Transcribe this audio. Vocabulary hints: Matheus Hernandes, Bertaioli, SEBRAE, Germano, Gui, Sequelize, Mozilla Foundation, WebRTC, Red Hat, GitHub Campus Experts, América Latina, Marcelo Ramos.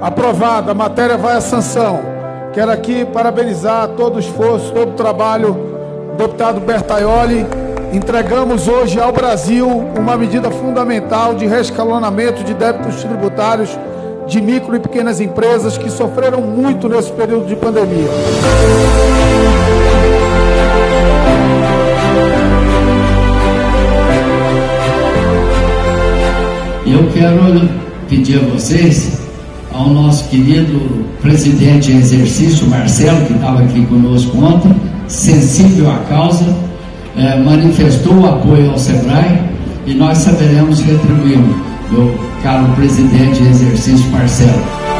Aprovada, a matéria vai à sanção. Quero aqui parabenizar todo o esforço, todo o trabalho do deputado Bertaioli. Entregamos hoje ao Brasil uma medida fundamental de rescalonamento de débitos tributários de micro e pequenas empresas que sofreram muito nesse período de pandemia. Eu quero pedir a vocês, ao nosso querido presidente em exercício, Marcelo, que estava aqui conosco ontem, sensível à causa, manifestou o apoio ao SEBRAE e nós saberemos retribuí-lo, meu caro presidente em exercício, Marcelo.